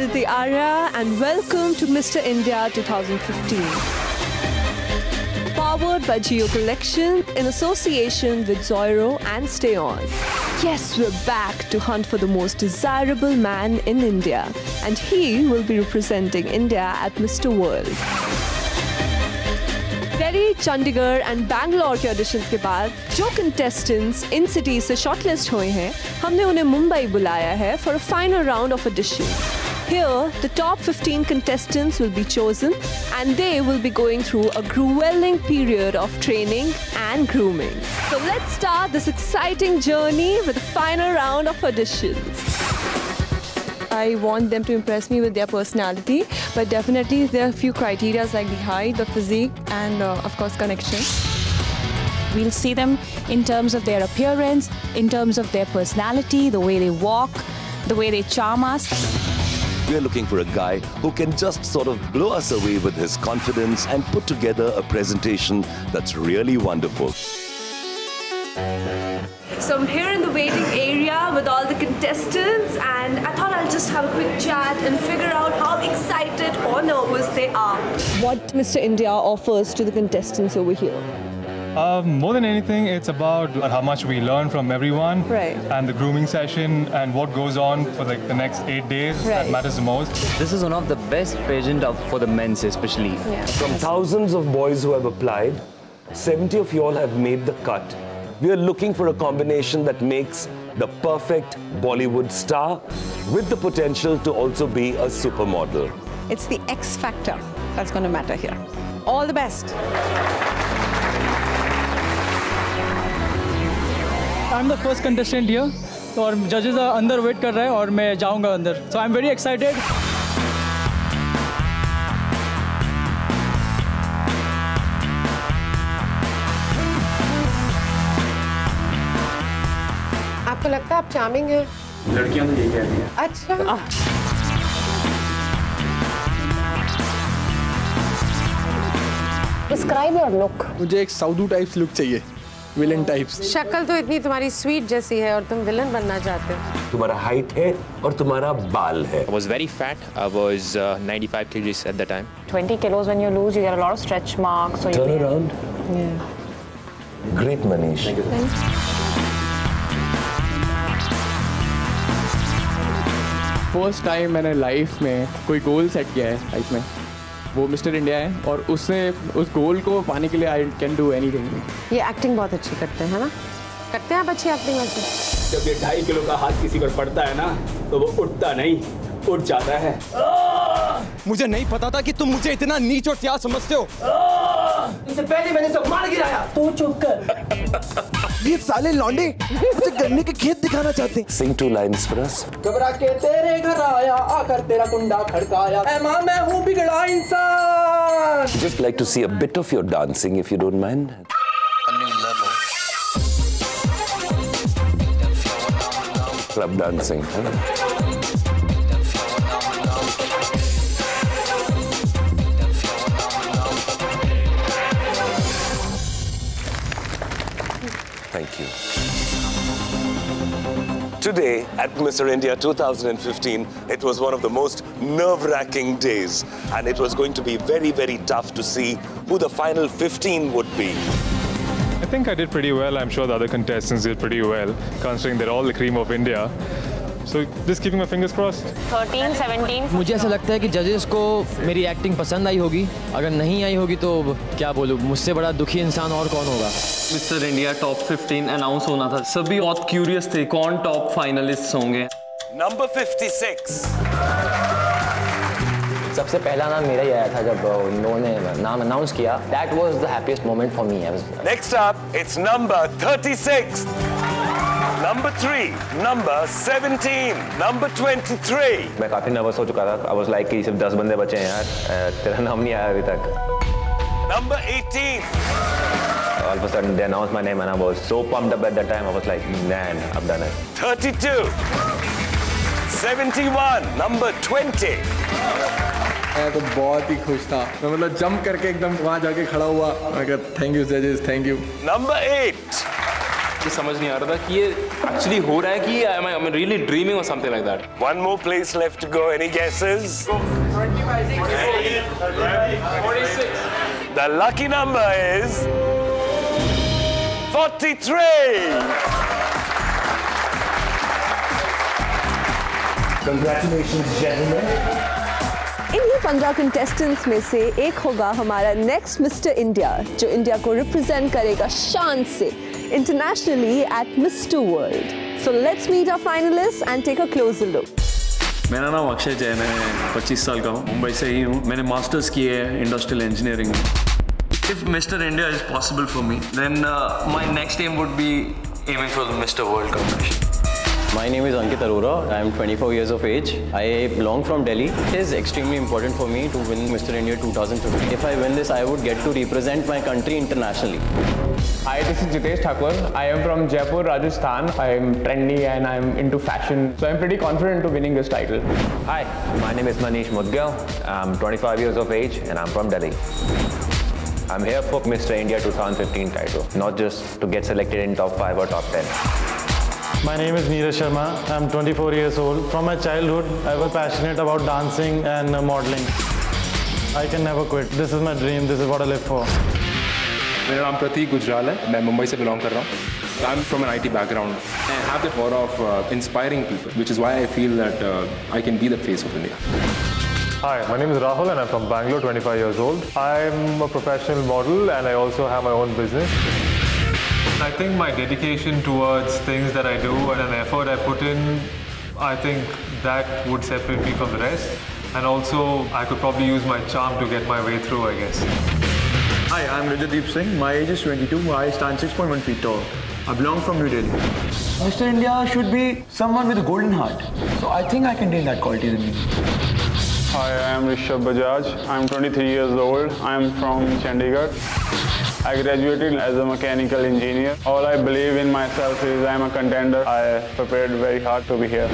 Aditi Arya and welcome to Mr. India 2015. Powered by Jio Collection in association with Zoiro and Stayons. Yes, we're back to hunt for the most desirable man in India, and he will be representing India at Mr. World. Delhi, Chandigarh and Bangalore के audition के बाद जो contestants इन cities से shortlist हुए हैं, हमने उन्हें मुंबई बुलाया है for a final round of audition. Here, the top 15 contestants will be chosen, and they will be going through a grueling period of training and grooming. So let's start this exciting journey with the final round of auditions. I want them to impress me with their personality, but definitely there are few criteria like the height, the physique, and of course connection. We'll see them in terms of their appearance, in terms of their personality, the way they walk, the way they charm us. We're looking for a guy who can just sort of blow us away with his confidence and put together a presentation that's really wonderful. So I'm here in the waiting area with all the contestants, and I thought I'll just have a quick chat and figure out how excited or nervous they are. What Mr. India offers to the contestants over here? More than anything, it's about how much we learn from everyone, right? And the grooming session and what goes on for like the next 8 days, right? That matters the most. This is one of the best pageant for the men's especially. Yeah. From thousands of boys who have applied, 70 of y'all have made the cut. We are looking for a combination that makes the perfect Bollywood star with the potential to also be a supermodel. It's the X factor that's going to matter here. All the best. I'm the first contestant here, so judges are under wait kar rahe hain aur main jaunga andar. So I'm very excited. आपको लगता है आप charming हैं? लड़कियां तो यही कहती हैं। अच्छा। Describe your look. मुझे एक साउदू टाइप्स लुक चाहिए, विलन टाइप्स। शक्ल तो इतनी तुम्हारी स्वीट जैसी है और तुम विलन बनना चाहते हो। तुम्हारा हाइट है और तुम्हारा बाल है। I was very fat. I was 95 kgs at the time. 20 kilos when you lose, you get a lot of stretch marks. So turn around. Yeah. Great, Manish. Thank you. First time मैंने life में कोई goal set किया है life में, वो mister India है, और उससे उस गोल को पाने के लिए आई कैन डू एनीथिंग। ये एक्टिंग बहुत अच्छी करते हैं, है ना? करते हैं आप अच्छी एक्टिंग वैसे? जब ये 2.5 किलो का हाथ किसी पर पड़ता है ना, तो वो उठता नहीं, उठ जाता है। मुझे नहीं पता था कि तुम मुझे इतना नीच और त्याग समझते हो। इससे पहले मैंने सब मार गिराया। तू चुप कर। ये साले लौंडे मुझे गन्ने के खेत दिखाना चाहते हैं। Sing two lines for us. घबरा के तेरे घर आया, आकर तेरा कुंडा खड़काया। ऐ माँ मैं हूँ बिगड़ा इंसान। Just like to see a bit of your dancing if you don't mind. A new level. Club dancing. Thank you. Today at Mr. India 2015, it was one of the most nerve-wracking days, and it was going to be very, very tough to see who the final 15 would be. I think I did pretty well. I'm sure the other contestants did pretty well, considering they're all the cream of India. So just keeping my fingers crossed. 13, 17. मुझे ऐसा लगता है कि जजेस को मेरी acting पसंद आई होगी। अगर नहीं आई होगी तो क्या बोलूँ? मुझसे बड़ा दुखी इंसान और कौन होगा? मिस्टर इंडिया टॉप 15 अनाउंस होना था। सभी बहुत क्यूरियस थे कौन टॉप फाइनलिस्ट होंगे। नंबर 56. सबसे पहला नाम मेरा ही आया था जब उन्होंने नाम अनाउंस किया। That was the happiest moment for me. Next up, it's number 36. Number 3, number 17, number 23. मैं काफी नर्वस हो चुका था। I was like कि सिर्फ 10 बंदे बचे हैं यार, तेरा नाम नहीं आया अभी तक। Number 18. All of a sudden they announced my name and I was so pumped up at that time. I was like, man, I've done it. 32. 71, number 20. मैं तो बहुत ही खुश था। मैं मतलब जंप करके एकदम वहाँ जाके खड़ा हुआ। मैं कहा, thank you judges, thank you. Number 8. ये समझ नहीं आ रहा था कि ये एक्चुअली हो रहा है कि am I really dreaming or something like that. One more place left to go. Any guesses? 46. The lucky number is 43. Congratulations, gentlemen. इन्हीं 15 कंटेस्टेंट्स में से एक होगा हमारा नेक्स्ट मिस्टर इंडिया जो इंडिया को रिप्रेजेंट करेगा शान से internationally at mister world. So let's meet our finalist and take a closer look. मेरा नाम अक्षय जैन है, 25 साल का हूँ, मुंबई से ही हूँ. मैंने मास्टर्स किए है इंडस्ट्रियल इंजीनियरिंग में. If mister India is possible for me then my next aim would be aiming for the mister world competition. My name is Ankit Arora. I am 24 years of age. I belong from Delhi. It is extremely important for me to win Mr. India 2015. If I win this, I would get to represent my country internationally. Hi, this is Jitesh Thakur. I am from Jaipur, Rajasthan. I am trendy and I am into fashion. So I am pretty confident of winning this title. Hi, my name is Manish Mudgal. I am 25 years of age and I am from Delhi. I am here for Mr. India 2015 title, not just to get selected in top 5 or top 10. My name is Neera Sharma. I am 24 years old. From my childhood, I was passionate about dancing and modeling. I can never quit. This is my dream. This is what I live for. My name is Prateek Gujral. I am Mumbai. I belong from Mumbai. I am from an IT background. I have the power of inspiring people, which is why I feel that I can be the face of India. Hi, my name is Rahul, and I am from Bangalore. 25 years old. I am a professional model, and I also have my own business. I think my dedication towards things that I do and an effort I put in, I think that would separate me from the rest. And also, I could probably use my charm to get my way through, I guess. Hi, I'm Rajadeep Singh. My age is 22. I stand 6.1 feet tall. I belong from New Delhi. Mr. India should be someone with a golden heart. So I think I can take that quality in me. Hi, I'm Rishabh Bajaj. I'm 23 years old. I'm from Chandigarh. I graduated as a mechanical engineer. All I believe in myself is I am a contender. I prepared very hard to be here.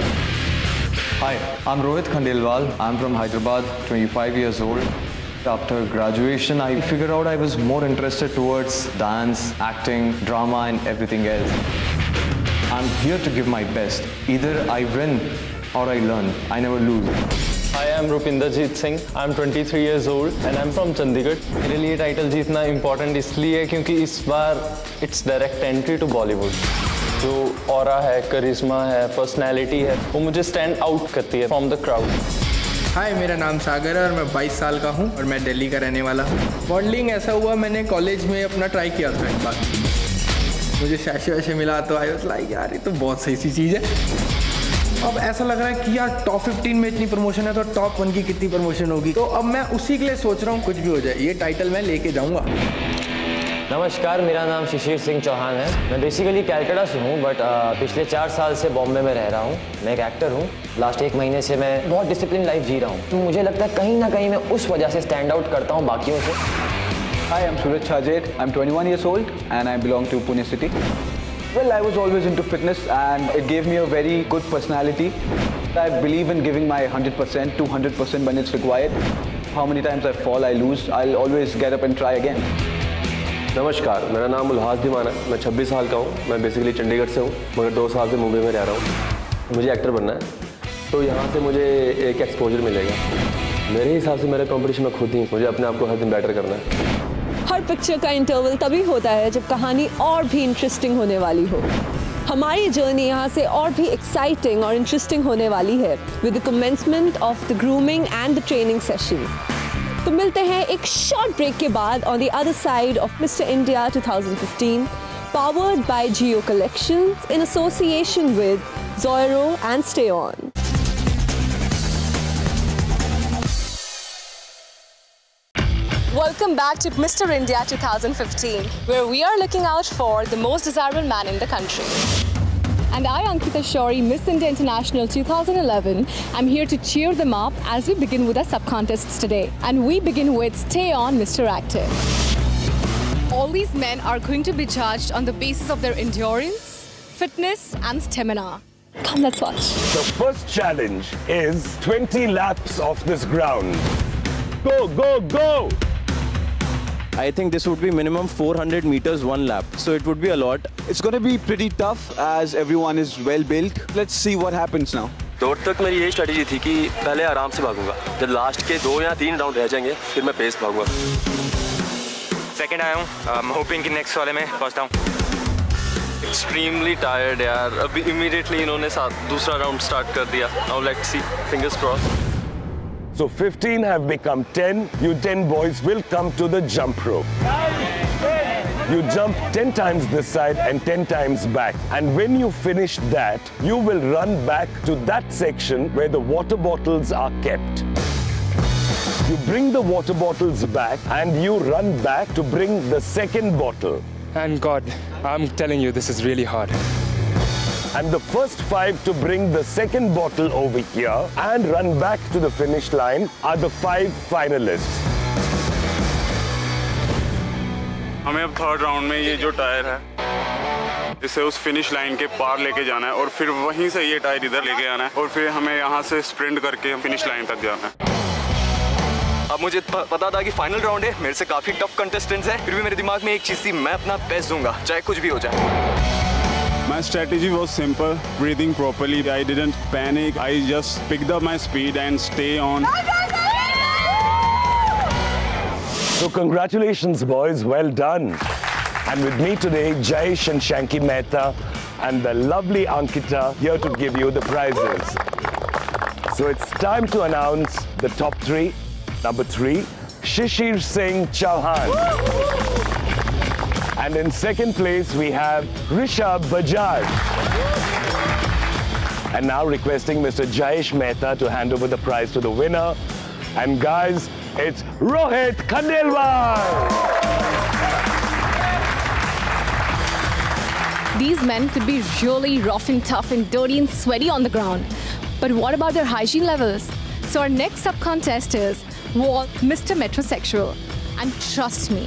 Hi, I'm Rohit Khandelwal. I'm from Hyderabad, 25 years old. After graduation, I figured out I was more interested towards dance, acting, drama and everything else. I'm here to give my best. Either I win or I learn. I never lose. Hi, I'm Rupinderjeet Singh. I'm 23 years old and I'm from Chandigarh. मेरे लिए title जीतना important इसलिए है क्योंकि इस बार it's direct entry to Bollywood. जो aura है, करिश्मा है, पर्सनैलिटी है, वो मुझे स्टैंड आउट करती है फ्रॉम द क्राउड. हाय, मेरा नाम सागर है और मैं 22 साल का हूँ और मैं दिल्ली का रहने वाला हूँ. मॉडलिंग ऐसा हुआ मैंने कॉलेज में अपना ट्राई किया था. एक बार मुझे शैशे वैसे मिला तो आई वाज लाइक यार ये तो बहुत सही सी चीज़ है. अब ऐसा लग रहा है कि यार टॉप 15 में इतनी प्रमोशन है तो टॉप 1 की कितनी प्रमोशन होगी, तो अब मैं उसी के लिए सोच रहा हूँ कुछ भी हो जाए ये टाइटल मैं लेके जाऊँगा. नमस्कार, मेरा नाम शिशिर सिंह चौहान है. मैं बेसिकली कैलकाटा से हूँ बट पिछले 4 साल से बॉम्बे में रह रहा हूँ. मैं एक एक्टर हूँ. लास्ट 1 महीने से मैं बहुत डिसिप्लिन लाइफ जी रहा हूँ तो मुझे लगता है कहीं ना कहीं मैं उस वजह से स्टैंड आउट करता हूँ बाकियों से. Hi, I am Suraj Chajed. I am 21 years old and I belong to Pune city. Well, I was always into fitness and it gave me a very good personality. I believe in giving my 100%, 200% when it's required. How many times I fall, I lose, I'll always get up and try again. नमस्कार, मेरा नाम उल्हास दीवाना है. मैं 26 साल का हूँ. मैं बेसिकली चंडीगढ़ से हूँ मगर 2 साल से मुंबई में रह रहा हूँ. मुझे एक्टर बनना है तो यहाँ से मुझे एक एक्सपोजर मिलेगा. मेरे हिसाब से मेरा कॉम्पिटिशन में खुद ही, मुझे अपने आप को हर दिन बेटर करना है. हर पिक्चर का इंटरवल तभी होता है जब कहानी और भी इंटरेस्टिंग होने वाली हो. हमारी जर्नी यहाँ से और भी एक्साइटिंग और इंटरेस्टिंग होने वाली है with the commencement of the grooming and the training session. तो मिलते हैं एक शॉर्ट ब्रेक के बाद on the other side of mister India 2015 powered by Jio collection in association with Zoyro and Stayon. Welcome back to Mr. India 2015, where we are looking out for the most desirable man in the country. And I, Ankita Shori, Miss India International 2011, I'm here to cheer them up as we begin with our sub-contests today. And we begin with Stay On, Mr. Active. All these men are going to be judged on the basis of their endurance, fitness and stamina. Come, let's watch. The first challenge is 20 laps of this ground. Go, go, go! I think this would be minimum 400 meters one lap. So it would be a lot. It's going to be pretty tough as everyone is well built. Let's see what happens now. दौड़ तक मेरी यही strategy थी कि पहले आराम से भागूंगा, जब लास्ट के 2 या 3 राउंड रह जाएंगे फिर मैं पेस भागूंगा। सेकंड आया हूँ, होपिंग कि नेक्स्ट वाले में पहुँचता हूँ। एक्सट्रीमली टायर्ड यार, अभी इमीडिएटली इन्होंने साथ दूसरा राउंड स्टार्ट कर दिया। Now let's see, fingers crossed. So 15 have become 10. You 10 boys will come to the jump rope. You jump 10 times this side and 10 times back. And when you finish that, you will run back to that section where the water bottles are kept. You bring the water bottles back and you run back to bring the second bottle. And God, I'm telling you, this is really hard. And the first 5 to bring the second bottle over here and run back to the finish line are the 5 finalists. हमें अब third round में ये जो tyre है इसे उस finish line के पार लेके जाना है और फिर वहीं से ये टायर इधर लेके आना है और फिर हमें यहाँ से स्प्रिंट करके फिनिश लाइन तक जाना है। अब मुझे पता था कि फाइनल राउंड है, मेरे से काफी टफ कंटेस्टेंट्स हैं, फिर भी मेरे दिमाग में एक चीज थी, मैं अपना बेस्ट दूंगा चाहे कुछ भी हो जाए। My strategy was simple, breathing properly. I didn't panic. I just picked up my speed and stay on. So congratulations, boys. Well done. And with me today, Jayesh and Shanky Mehta and the lovely Ankita here to give you the prizes. So it's time to announce the top 3. Number 3, Shishir Singh Chauhan. And in second place, we have Rishabh Bajaj. And now requesting Mr. Jayesh Mehta to hand over the prize to the winner. And guys, it's Rohit Khandelwal. These men could be really rough and tough and dirty and sweaty on the ground. But what about their hygiene levels? So our next sub-contest is Wahl, Mr. Metrosexual. And trust me,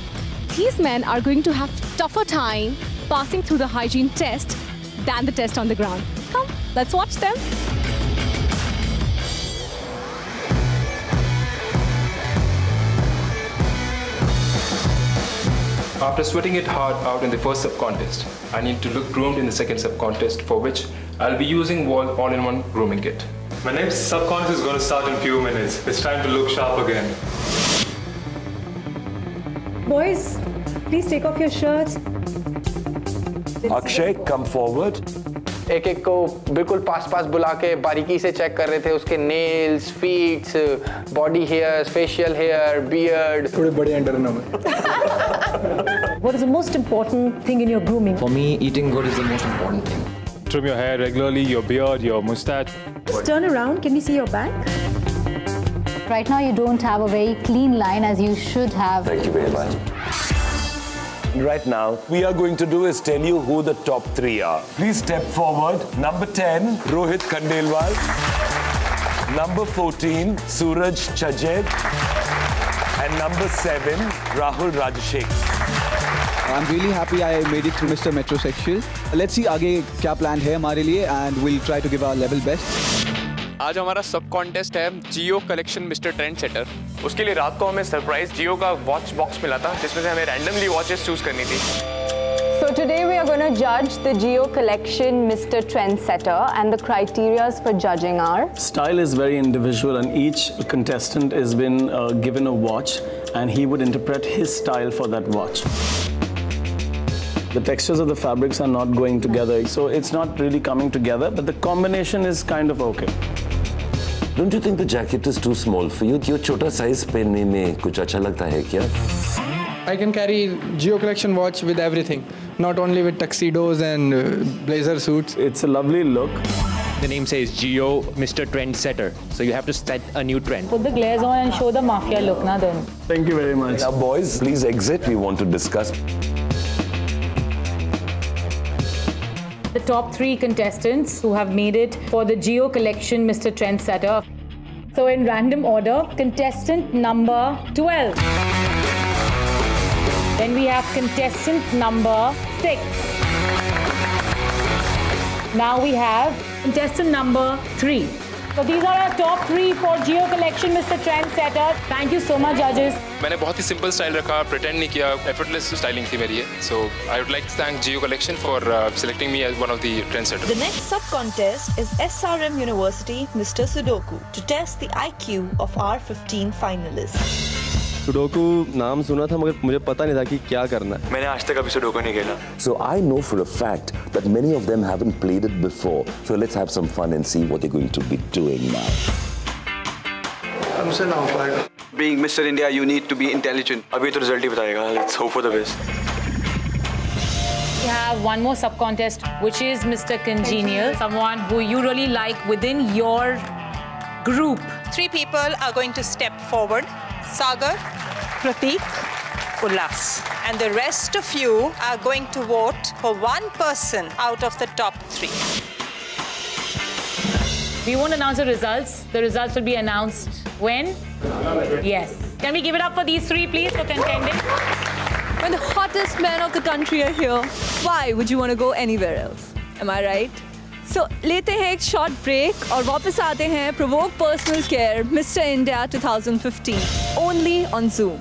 these men are going to have tougher time passing through the hygiene test than the test on the ground. Come, let's watch them. After sweating it hard out in the first sub-contest, I need to look groomed in the second sub-contest, for which I'll be using Wahl all-in-one grooming kit. My next sub-contest is going to start in a few minutes. It's time to look sharp again. Boys, please take off your shirts. Akshay, come forward. एक-एक को बिल्कुल पास-पास बुला के बारीकी से check कर रहे थे उसके nails, feet, body hairs, facial hair, beard. थोड़े बड़े अंडर ना मैं. What is the most important thing in your grooming? For me, eating good is the most important thing. Trim your hair regularly, your beard, your mustache. Just turn around. Can we see your back? Right now, you don't have a very clean line as you should have. Thank you very much. Right now, we are going to do is tell you who the top 3 are. Please step forward. Number 10, Rohit Khandelwal. Number 14, Suraj Chajed. And number 7, Rahul Rajasekharan. I'm really happy I made it through Mr. Metrosexual. Let's see आगे क्या plan है हमारे लिए and we'll try to give our level best. आज हमारा सब contest है Jio collection mister trend setter. उसके लिए रात को हमें सरप्राइज जियो का वॉच बॉक्स मिला था जिसमें से हमें रैंडमली वॉचेस चूज करनी थी। So today we are going to judge the Jio Collection Mr. Trendsetter, and the criteria for judging are style is very individual, and each contestant has been given a watch, and he would interpret his style for that watch. The textures of the fabrics are not going together, so it's not really coming together, but the combination is kind of okay. Don't you think the jacket is too small for you? ये छोटा size पहनने में कुछ अच्छा लगता है क्या? I can carry Jio Collection watch with everything, not only with tuxedos and blazer suits. It's a lovely look. The name says Jio Mr. Trendsetter, so you have to set a new trend. Put the glaze on and show the mafia look, na then. Thank you very much. Now, boys, please exit. We want to discuss. The top 3 contestants who have made it for the Jio Collection Mr. Trendsetter. So in random order, contestant number 12. Then we have contestant number 6. Now we have contestant number 3. So these are our top 3 for Jio Collection, Mr. Trendsetter. Thank you so much, judges. मैंने बहुत ही simple style रखा, pretend नहीं किया, effortless styling थी मेरी है. So I would like to thank Jio Collection for selecting me as one of the trendsetters. The next sub contest is SRM University, Mr. Sudoku, to test the IQ of our 15 finalists. Sudoku नाम सुना था मगर मुझे पता नहीं था कि क्या करना है. मैंने आज तक अभी सुडोकू नहीं खेला. So I know for a fact that many of them haven't played it before. So let's have some fun and see what they're going to be doing now. हमसे ना हो पाएगा. Being Mr India, you need to be intelligent. अभी तो result ही बताएगा. Let's hope for the best. We have one more sub contest, which is Mr Congenial, someone who you really like within your group. 3 people are going to step forward. Sagar, Prateek, Ullas, and the rest of you are going to vote for one person out of the top 3. We won't announce the results. The results will be announced when? Yes. Can we give it up for these 3, please, for contending? When the hottest men of the country are here, why would you want to go anywhere else? Am I right? So, लेते हैं एक short break और वापस आते हैं Provogue Personal Care, Mr. India 2015, only on Zoom.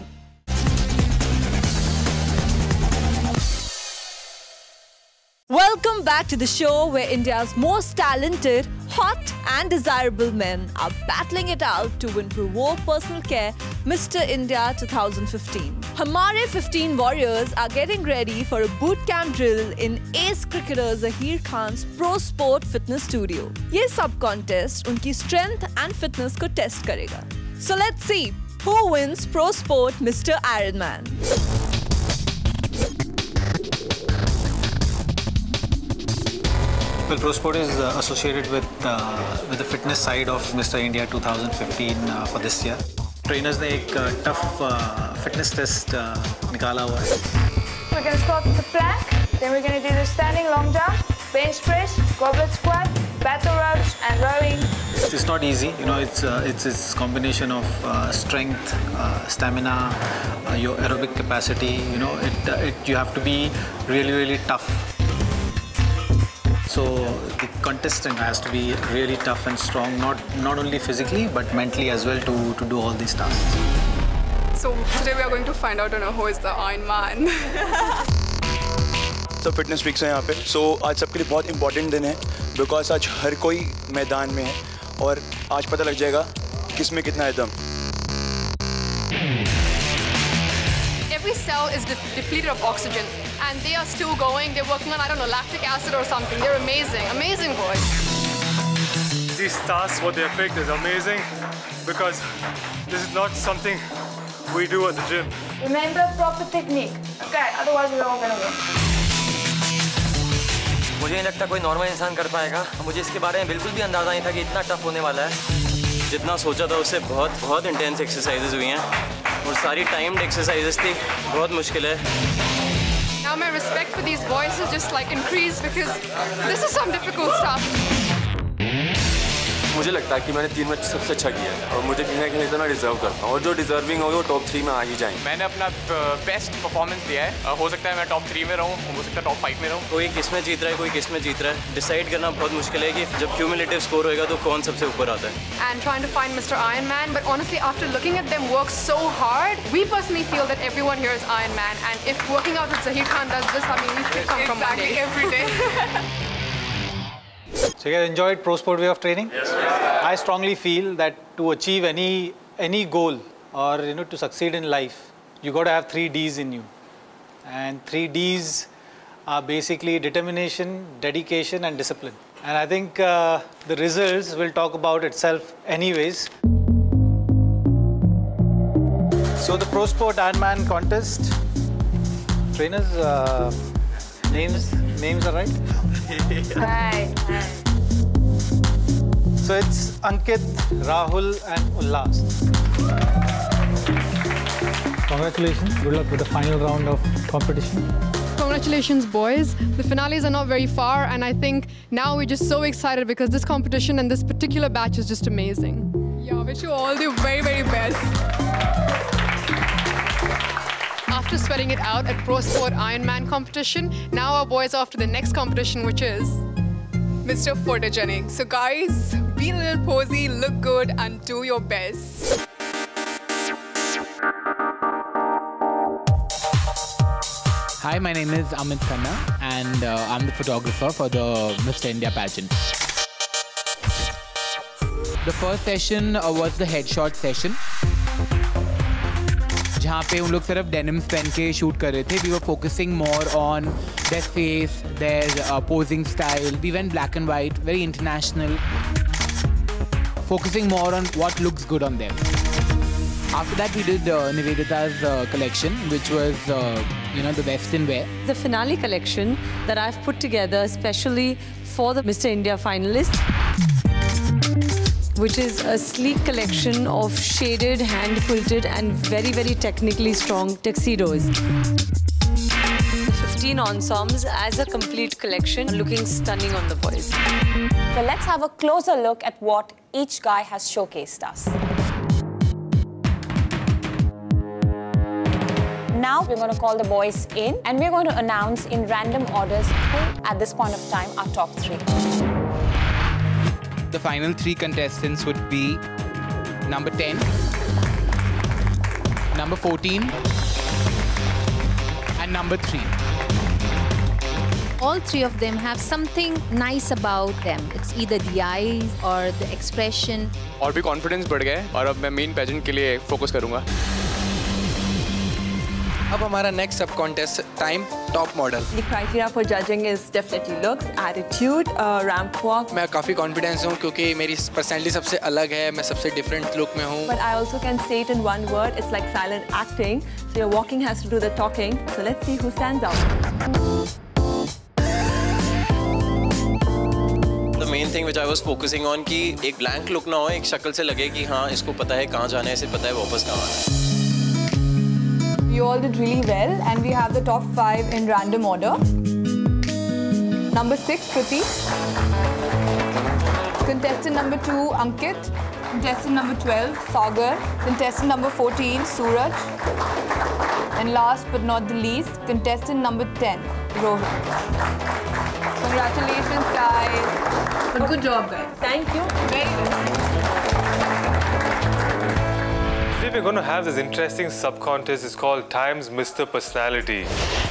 Welcome back to the show where India's most talented, hot and desirable men are battling it out to win Provogue Personal Care, Mr. India 2015. Hamare 15 warriors are getting ready for a boot camp drill in ace cricketer Zaheer Khan's Pro Sport fitness studio. This sub contest unki strength and fitness ko test karega. So let's see who wins Pro Sport Mr. Ironman. Well, Pro Sport is associated with the fitness side of Mr. India 2015 for this year. Trainers ने एक tough fitness test निकाला हुआ है. We're going to start with the plank, then we're going to do the standing long jump, bench press, goblet squat, battle ropes and rowing. It's not easy, you know. It's combination of strength, stamina, your aerobic capacity. You know, you have to be really tough. So the contestant has to be really tough and strong, not only physically but mentally as well, to do all these tasks. So today we are going to find out, you know, who is the Iron Man. So fitness weeks है यहाँ पे. So आज सबके लिए बहुत important दिन है because आज हर कोई मैदान में है और आज पता लग जाएगा किसमें कितना है दम. Every cell is depleted of oxygen. And they are still going. They're working on, I don't know, lactic acid or something. They're amazing, amazing boys. These tasks, what they picked, is amazing because this is not something we do at the gym. Remember proper technique, okay? Otherwise, we're all gonna win. मुझे नहीं लगता कोई normal इंसान कर पाएगा. मुझे इसके बारे में बिल्कुल भी अंदाजा नहीं था कि इतना टफ होने वाला है. जितना सोचा था उससे बहुत इंटेंस एक्सरसाइजेस हुई हैं और सारी टाइम्ड एक्सरसाइजेस थी. बहुत मुश्किल है. Now my respect for these boys has just like increased because this is some difficult stuff. मुझे लगता है कि मैंने 3 मैच सबसे अच्छा किया है और मुझे कहीं ना कहीं इतना डिजर्व करता हूँ और जो डिजर्विंग होगी वो टॉप 3 में आ ही जाएंगे. मैंने अपना बेस्ट परफॉर्मेंस दिया है. हो सकता है मैं टॉप 3 में रहूँ, हो सकता है टॉप 5 में रहूँ. कोई किस में जीत रहा है, कोई किस में जीत रहा है, डिसाइड करना बहुत मुश्किल है कि जब क्यूमुलेटिव स्कोर होएगा तो कौन सबसे ऊपर आता है. And trying to find mister Iron Man, but honestly after looking at them work so hard, we personally feel that everyone here is Iron Man and if working out with Zaheer Khan does this, I mean we should come from every day. So you guys enjoyed Pro Sport way of training? Yes, sir. I strongly feel that to achieve any goal or, you know, to succeed in life, you got to have 3 Ds in you, and 3 Ds are basically determination, dedication, and discipline. And I think the results will talk about itself, anyways. So the Pro Sport Ironman contest, trainers' names are right. Right. So it's Ankit, Rahul, and Ullas. Congratulations. Good luck with the final round of competition. Congratulations, boys. The finales are not very far, and I think now we're just so excited because this competition and this particular batch is just amazing. Yeah, wish you all the very best. After sweating it out at Pro Sport Ironman competition, now our boys are off to the next competition, which is Mr. Photogenic. So guys, Be a little posy, look good and do your best. Hi, my name is Amit Khanna and I'm the photographer for the Mr India pageant. The first session was the headshot session. जहाँ पे उन लोग सिर्फ denims पहन के shoot कर रहे थे. We were focusing more on their face, their posing style. We went black and white, very international, focusing more on what looks good on them. After that, we did Nivedita's collection, which was the western wear. The finale collection that I've put together especially for the Mr India finalists, which is a sleek collection of shaded, hand-quilted and very, very technically strong tuxedos. 15 ensembles as a complete collection, looking stunning on the boys. So let's have a closer look at what each guy has showcased us. Now we're going to call the boys in and we're going to announce in random orders who at this point of time are top three. The final three contestants would be number 10, number 14 and number 3. All three of them have something nice about them. It's either the eyes or the expression. और भी confidence बढ़ गया और अब मैं main pageant के लिए focus करूँगा. अब हमारा next sub contest time top model. The criteria for judging is definitely looks, attitude, ramp walk. मैं काफी confident हूँ क्योंकि मेरी personality सबसे अलग है. मैं सबसे different look में हूँ. But I also can say it in one word. It's like silent acting. So your walking has to do the talking. So let's see who stands out. The main thing which I was focusing on कि एक blank look ना हो, एक शक्ल से लगे कि हाँ इसको पता है कहाँ जाना है, इसे पता है वापस कहाँ आना है. You all did really well and we have the top 5 in random order. Number 6, Prateek. Contestant number 2, Ankit. Contestant number 12, Sagar. Contestant number 14, Suraj. And last but not the least, contestant number 10, Rohit. Congratulations, guys. But good job, guys. Thank you. Very good. We're going to have this interesting sub-contest. It's called Times Mr. Personality.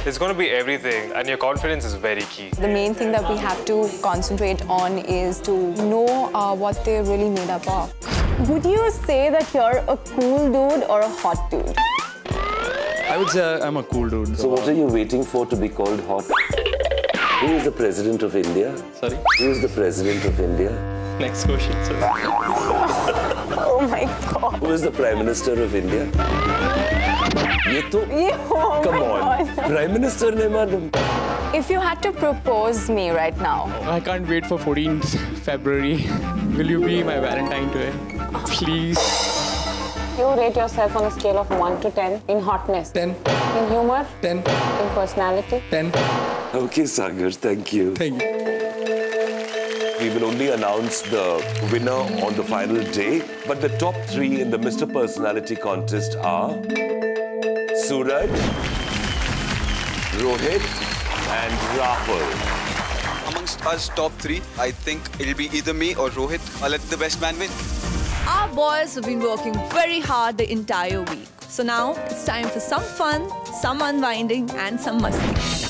It's going to be everything and your confidence is very key. The main thing that we have to concentrate on is to know what they're really made up of. Would you say that you're a cool dude or a hot dude? I would say I'm a cool dude. So what are you waiting for to be called hot? Who is the President of India? Sorry? Who is the President of India? Next question, sir. Oh my God! Who is the Prime Minister of India? Come on, Prime Minister ne madam. If you had to propose me right now, I can't wait for 14th February. Will you be my Valentine today? Please. You rate yourself on a scale of 1 to 10 in hotness. 10. In humor. 10. In personality. 10. Okay, Sagar. Thank you. Thank you. We will only announce the winner on the final day, but the top three in the Mr. Personality contest are Suraj, Rohit, and Rahul. Amongst us top three, I think it'll be either me or Rohit. I'll let the best man win. Our boys have been working very hard the entire week. So now it's time for some fun, some unwinding, and some muscling.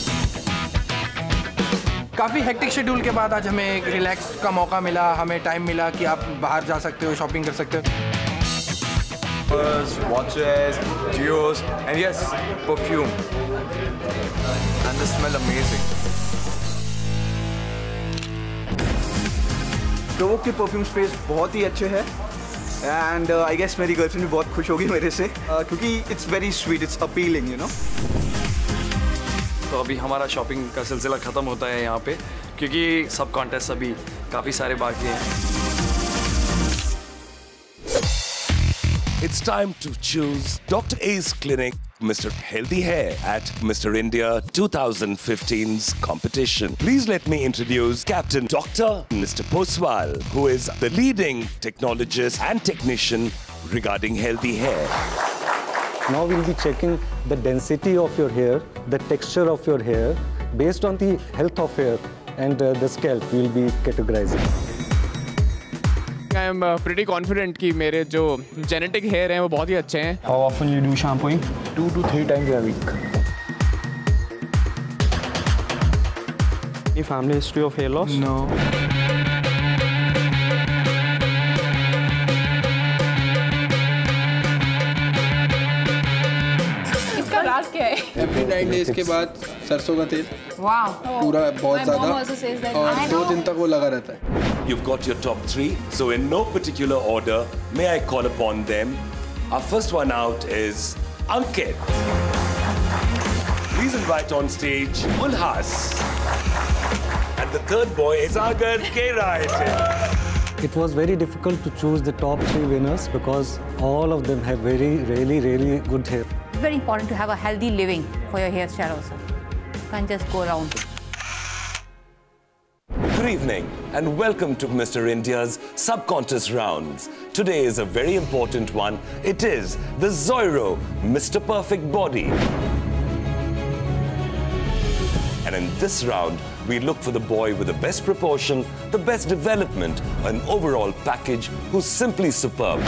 काफ़ी hectic schedule के बाद आज हमें एक relax का मौका मिला. हमें टाइम मिला कि आप बाहर जा सकते हो, शॉपिंग कर सकते हो. Watches, Zeus and yes perfume and the smell amazing. तो वो के परफ्यूम स्पेस बहुत ही अच्छे हैं एंड आई गेस मेरी गर्लफ्रेंड भी बहुत खुश होगी मेरे से क्योंकि it's very sweet, it's appealing, you know. तो अभी हमारा शॉपिंग का सिलसिला ख़त्म होता है यहाँ पे क्योंकि सब कॉन्टेस्ट अभी काफ़ी सारे बाकी हैं. It's time to choose Dr. Ace Clinic Mr. Healthy Hair at Mr. India 2015's competition. Please let me introduce Captain Doctor Mr. Poswal, who is the leading technologist and technician regarding healthy hair. Now we'll be checking the density of your hair, the texture of your hair, based on the health of hair and the scalp we'll be categorizing. I am pretty confident कि मेरे जो genetic hair हैं वो बहुत ही अच्छे हैं। How often you do shampooing? 2 to 3 times a week. Any family history of hair loss? No. इसका राज क्या है? Every 9 days के बाद सरसों का तेल। वाह। पूरा बहुत ज़्यादा और 2 दिन तक वो लगा रहता है। You've got your top 3, so in no particular order, may I call upon them. Our first one out is Ankit. Please invite on stage Ulhas. And the third boy is Sagar Gera. It was very difficult to choose the top 3 winners because all of them have really good hair. It's very important to have a healthy living for your hairstyle also. You can't just go around. Good evening and welcome to Mr. India's subcontest rounds. Today is a very important one. It is the Zoiro Mr. Perfect Body. And in this round, we look for the boy with the best proportion, the best development, an overall package who's simply superb.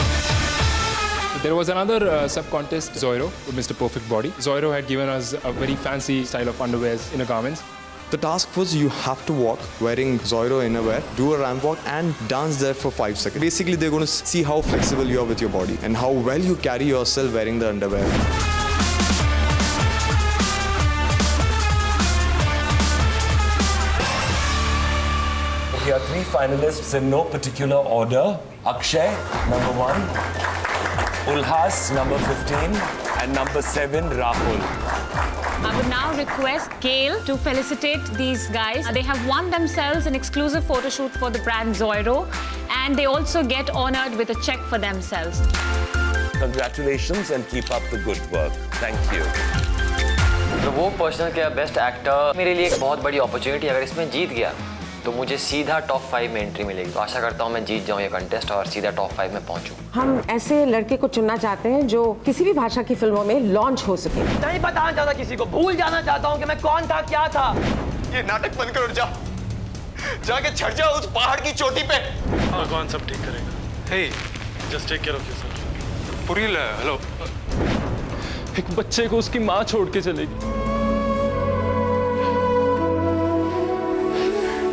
There was another subcontest, Zoiro, Mr. Perfect Body. Zoiro had given us a very fancy style of underwears, inner garments. The task was you have to walk wearing Zoiro innerwear, do a ramp walk and dance there for 5 seconds. Basically, they're going to see how flexible you are with your body and how well you carry yourself wearing the underwear. Here are 3 finalists in no particular order. Akshay, number 1. Ulhas, number 15. And number 7, Rahul. I would now request Gail to felicitate these guys. They have won themselves an exclusive photo shoot for the brand Zoiro, and they also get honoured with a cheque for themselves. Congratulations and keep up the good work. Thank you. Provogue Personal Care Best Actor मेरे लिए एक बहुत बड़ी opportunity है. अगर इसमें जीत गया, तो मुझे सीधा टॉप 5 में एंट्री मिलेगी. तो आशा करता हूँ मैं जीत जाऊँ ये कंटेस्ट और सीधा टॉप 5 में पहुँचूँ. हम ऐसे लड़के को चुनना चाहते हैं जो किसी भी भाषा की फिल्मों में लॉन्च हो सके. नहीं बताना चाहता किसी को, भूल जाना चाहता हूँ कि मैं कौन था क्या था. ये नाटक बंद कर और जाके छट जाओ उस पहाड़ की चोटी पे. भगवान सब ठीक करेगा. Hey just take care of yourself. पूरी हेलो एक बच्चे को उसकी माँ छोड़ के चलेगी.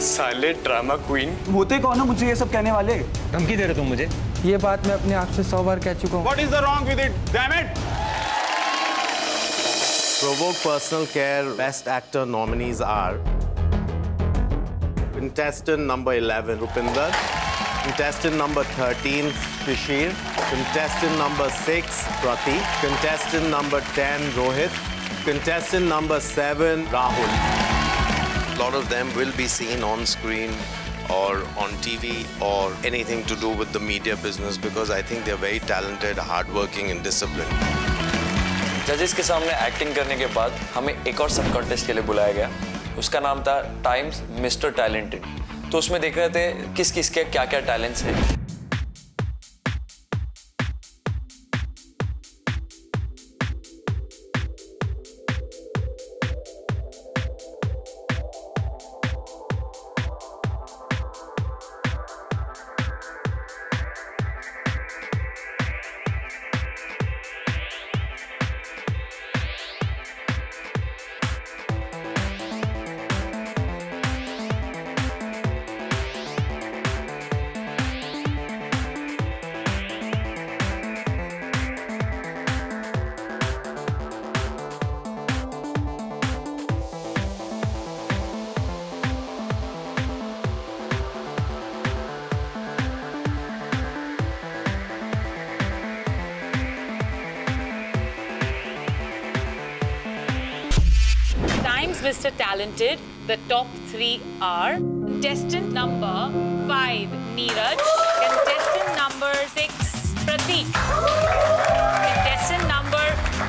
साले ड्रामा क्वीन होते कौन हो मुझे ये सब कहने वाले. धमकी दे रहे तुम मुझे. ये बात मैं अपने आप से 100 बार कह चुका हूँ. What is the wrong with it? Damn it! Provogue Personal Care Best Actor nominees are contestant number 11 Rupinder, contestant number 13 Shishir, contestant number 6 Prateek, contestant number 10 Rohit, contestant number 7 Rahul. A lot of them will be seen on screen or on TV or anything to do with the media business because I think they're very talented, hardworking and disciplined. Judges के सामने acting करने के बाद हमें एक और sub contest के लिए बुलाया गया. उसका नाम था Times Mr Talented. तो उसमें देख रहे थे किस किस के क्या क्या talents हैं. Mr. Talented, the top 3 are contestant number 5 Neeraj, contestant number 6 Prateek, contestant number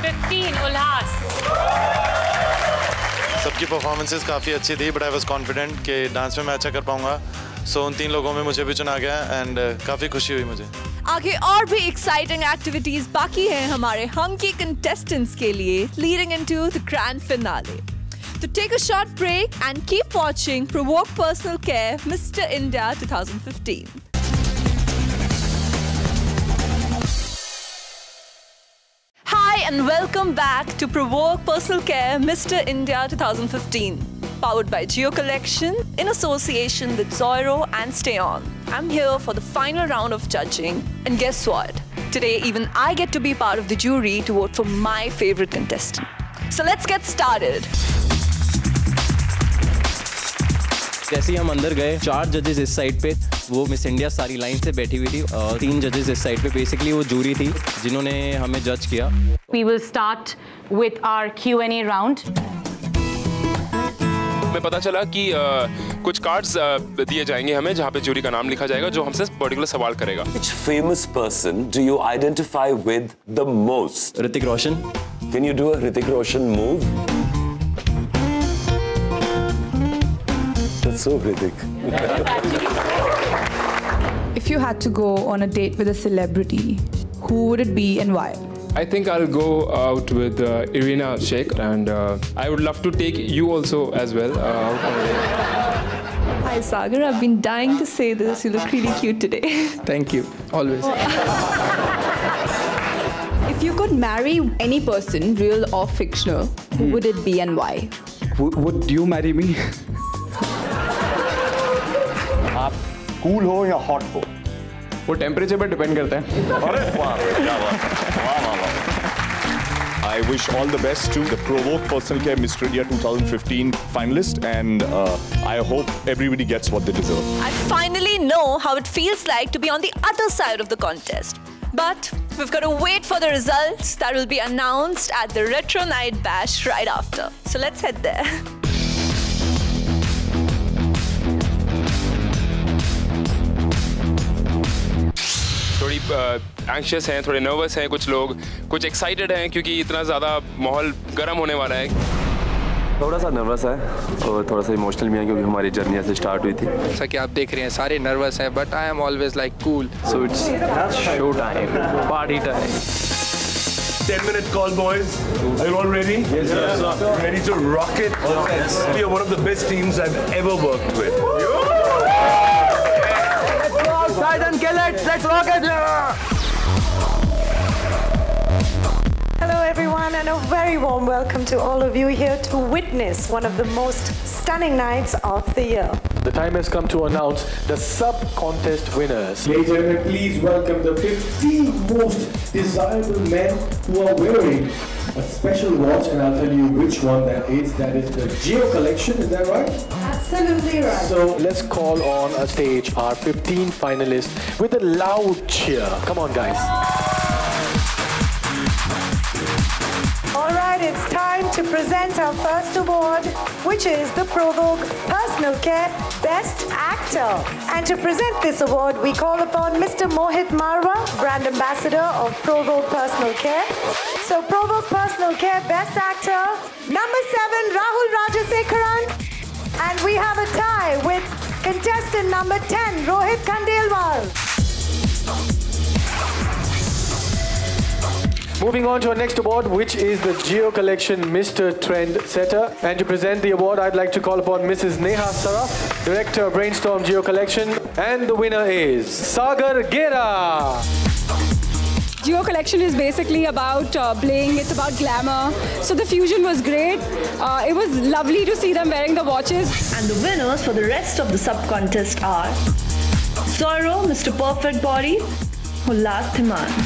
15 Ulhas. सबकी परफॉर्मेंसेस काफी अच्छी थी, but I was confident कि डांस में मैं अच्छा कर पाऊँगा, so उन 3 लोगों में मुझे भी चुना गया and काफी खुशी हुई मुझे. आगे और भी एक्साइटिंग एक्टिविटीज बाकी हैं हमारे हंकी कंटेस्टेंट्स के लिए, leading into the grand finale. So take a short break and keep watching Provogue Personal Care Mr. India 2015. and welcome back to Provogue Personal Care Mr India 2015, powered by Jio Collection in association with Zoiro and Stayons. I'm here for the final round of judging, and guess what? Today even I get to be part of the jury to vote for my favorite contestant. So let's get started. जैसे ही हम अंदर गए, चार जजेस इस side पे, वो miss India सारी लाइन से बैठी हुई थी और तीन जजेस इस साइड पे, बेसिकली वो जूरी थी जिन्होंने हमें जज किया. We will start with our Q&A round. मैं पता चला कि कुछ कार्ड्स दिए जाएंगे हमें जहाँ पे जूरी का नाम लिखा जाएगा जो हमसे पर्टिकुलर सवाल करेगा. Which famous person do you identify with the most? Hrithik Roshan. Can you do a Hrithik Roshan move? So If you had to go on a date with a celebrity, who would it be and why? I think I'll go out with Irina Shayk, and I would love to take you also as well out on a date. Hi Sagar, I've been dying to say this. You look really cute today. Thank you. Always. If you could marry any person, real or fictional, who would it be and why? Would you marry me? Cool हो या hot हो, वो temperature पे depend करता है. अरे वाह क्या बात है, वाह वाह वाह. I wish all the best to the provoke personal care mister India 2015 finalist, and I hope everybody gets what they deserve. I finally know how it feels like to be on the other side of the contest, but we've got to wait for the results that will be announced at the retro night bash right after, so let's head there. थोड़ी anxious हैं, थोड़े nervous हैं कुछ लोग, कुछ excited हैं क्योंकि इतना ज़्यादा माहौल गर्म होने वाला है. थोड़ा सा नर्वस है और थोड़ा सा इमोशनल भी है क्योंकि हमारी जर्नी ऐसे स्टार्ट हुई थी. जैसा कि आप देख रहे हैं सारे नर्वस हैं, but I am always like cool, so it's show time, party time. 10-minute call, boys. Are you all ready? Yes, sir. Ready to rock it? We are one of the best teams I've ever worked with. Let's rock it! Hello everyone, and a very warm welcome to all of you here to witness one of the most stunning nights of the year. The time has come to announce the sub-contest winners. Ladies and gentlemen, please welcome the 15 most desirable men who are wearing a special watch, and I'll tell you which one that is. That is the Jio Collection, is that right? Absolutely right. So let's call on a stage our 15 finalists with a loud cheer. Come on guys. Alright, it's time to present our first award, which is the Provogue Personal Care Best Actor. And to present this award, we call upon Mr. Mohit Marwah, Brand Ambassador of Provogue Personal Care. So Provogue Personal Care Best Actor, number 7, Rahul Rajasekharan. And we have a tie with contestant number 10, Rohit Khandelwal. Moving on to our next award, which is the Jio Collection Mr. Trend Setter. And to present the award, I'd like to call upon Mrs. Neha Saraf, Director of Brainstorm Jio Collection. And the winner is Sagar Gera. Jio Collection is basically about bling, it's about glamour. So the fusion was great. It was lovely to see them wearing the watches. And the winners for the rest of the sub-contest are Zoiro, Mr. Perfect Body, Hullas Thiman.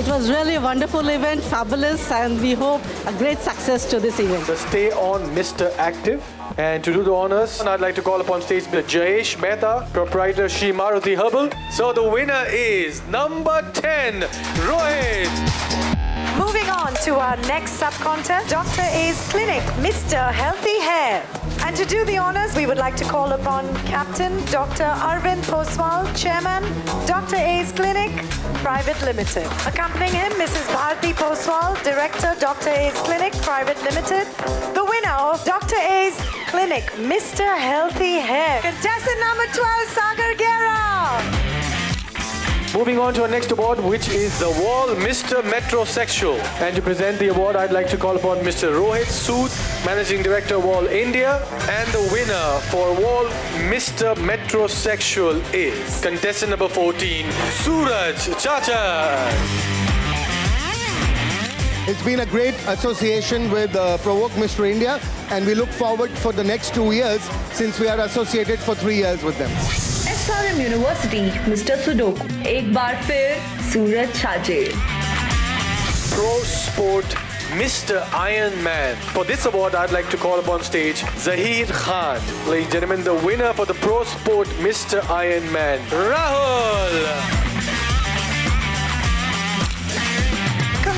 It was really a wonderful event, fabulous, and we hope a great success to this event. So stay on, Mr. Active. And to do the honors, I'd like to call upon stage Jayesh Mehta, proprietor Shri Maruti Herbal. So the winner is number 10, Rohit. Moving on to our next sub-contest, Dr Ace Clinic, Mr. Healthy Hair. And to do the honors, we would like to call upon Captain Dr. Arvind Poswal, Chairman, Dr Ace Clinic, Private Limited. Accompanying him, Mrs. Bharti Poswal, Director, Dr Ace Clinic, Private Limited. The winner of Dr Ace Clinic, Mr. Healthy Hair, contestant number 12, Sagar Gera. Moving on to our next award, which is the Wahl Mr. Metrosexual. And to present the award, I'd like to call upon Mr. Rohit Sood, Managing Director, Wahl India. And the winner for Wahl Mr. Metrosexual is contestant number 14, Suraj Chajed. It's been a great association with Provogue Mr. India, and we look forward for the next 2 years since we are associated for 3 years with them. SRM University, Mr. Sudoku, एक बार फिर सूरज छाजेद. Pro Sport, Mr. Iron Man. For this award, I'd like to call upon stage Zahir Khan. Ladies and gentlemen, the winner for the Pro Sport, Mr. Iron Man, Rahul.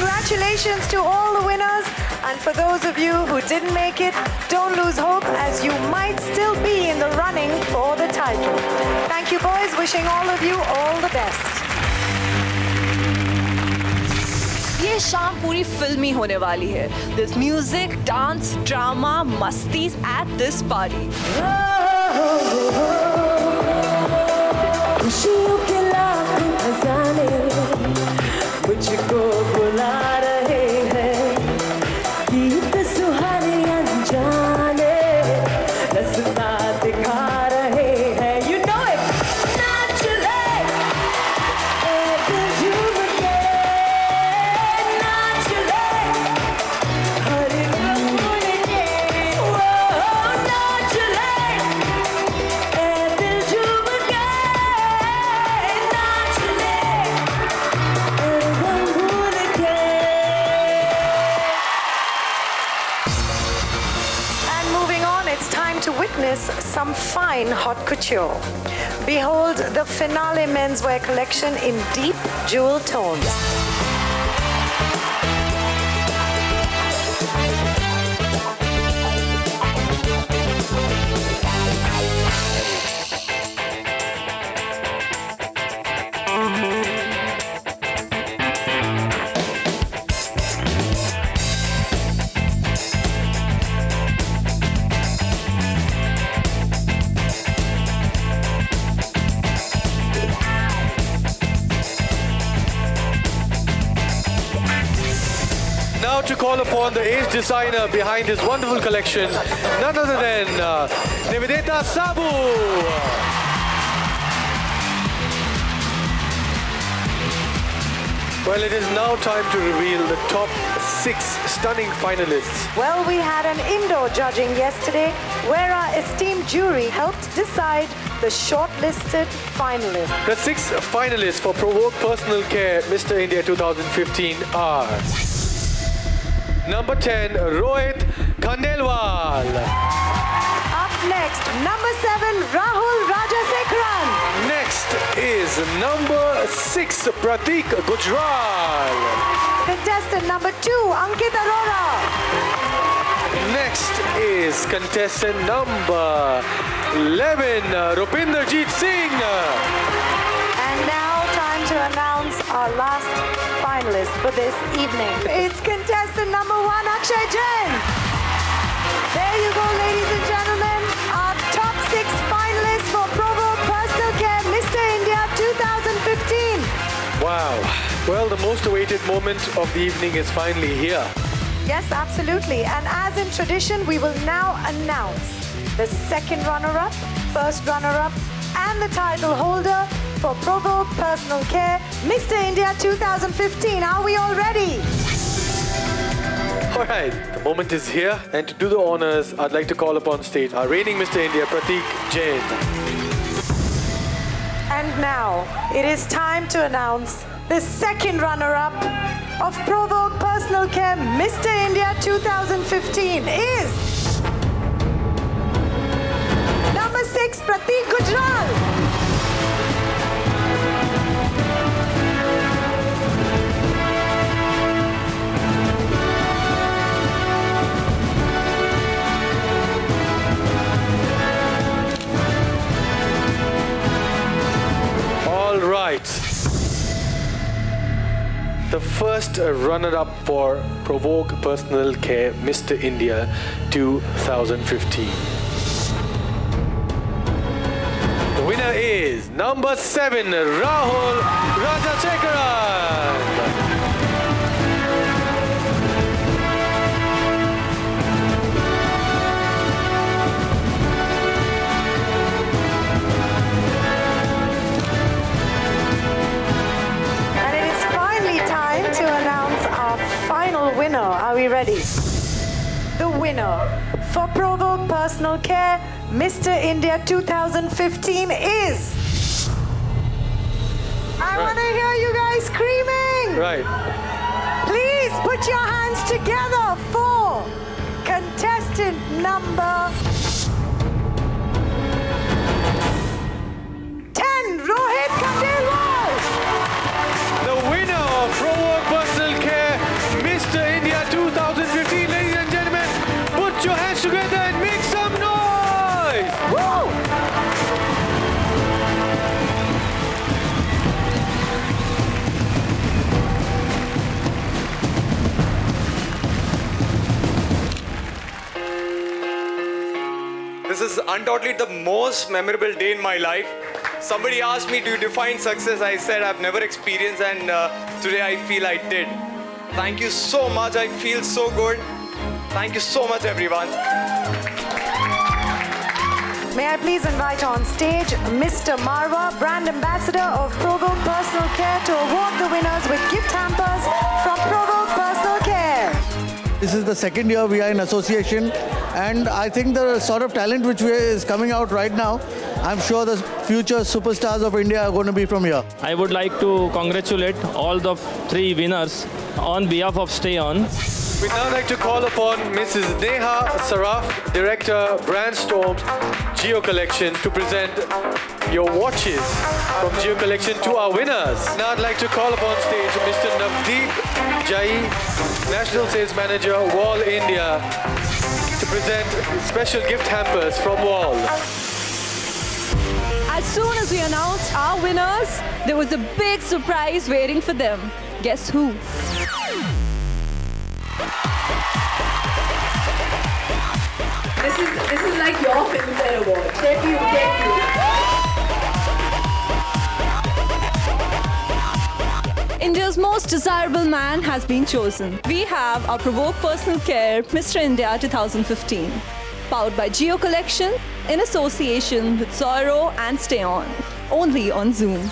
Congratulations to all the winners, and for those of you who didn't make it, don't lose hope as you might still be in the running for the title. Thank you, boys. Wishing all of you all the best. ये शाम पूरी फिल्मी होने वाली है. There's music, dance, drama, masties at this party. खुशियों के लाख खजाने मुझको बुला रहे हैं. गीत सुहाने अनजाने रास्ता दिखा रहे हैं. You know it. Naturally, it's human again. Naturally, हर मुमकिन है. Oh, naturally, it's human again. Naturally. To witness some fine haute couture. Behold the finale menswear collection in deep jewel tones. To call upon the ace designer behind this wonderful collection, none other than Nivedita Sabu. Well, it is now time to reveal the top 6 stunning finalists. Well, we had an indoor judging yesterday where our esteemed jury helped decide the shortlisted finalists. The 6 finalists for Provogue Personal Care Mr. India 2015 are... Number 10, Rohit Khandelwal. Up next, number 7, Rahul Rajasekharan. Next is number 6, Prateek Gujral. Contestant number 2, Ankit Arora. Next is contestant number 11, Jitesh Singh. And now time to announce our last finalist for this evening. It's contestant number 1, Akshay Jain. There you go, ladies and gentlemen, our top 6 finalists for Provogue Personal Care Mr. India 2015. Wow. Well, the most awaited moment of the evening is finally here. Yes, absolutely. And as in tradition, we will now announce the second runner-up, first runner-up, and the title holder for Provogue Personal Care, Mr. India 2015. Are we all ready? All right, the moment is here. And to do the honors, I'd like to call upon stage our reigning Mr. India, Prateek Jain. And now, it is time to announce the second runner-up of Provogue Personal Care, Mr. India 2015 is... Number 6, Prateek Gujral. Right. The first runner-up for Provogue Personal Care Mr. India 2015. The winner is number 7, Rahul Rajasekharan. we ready? The winner for Provogue Personal Care Mr. India 2015 is... I want to hear you guys screaming! Right. Please put your hands together for contestant number 10, Rohit Khandelwal! The winner of Provogue Personal Care Mr. India 2015, ladies and gentlemen, put your hands together and make some noise! Woo! This is undoubtedly the most memorable day in my life. Somebody asked me, do you define success? I said, I've never experienced, and today I feel I did. Thank you so much. I feel so good. Thank you so much, everyone. May I please invite on stage Mr. Marwah, brand ambassador of Provogue Personal Care, to award the winners with gift hampers from Provogue Personal Care. This is the second year we are in association. And I think the sort of talent which is coming out right now, I'm sure the future superstars of India are going to be from here. I would like to congratulate all the 3 winners on behalf of Stayons. We'd now like to call upon Mrs. Neha Saraf, Director, Brandstorm, Jio Collection, to present your watches from Jio Collection to our winners. Now I'd like to call upon stage Mr. Navdeep Jai, National Sales Manager, Wahl India, to present special gift hampers from Wahl. As soon as we announced our winners, there was a big surprise waiting for them. Guess who? This is like your Filmfare Award. Debut. India's most desirable man has been chosen. We have our Provogue Personal Care Mr. India 2015, powered by Jio Collection in association with Zoiro and Stayons, only on Zoom.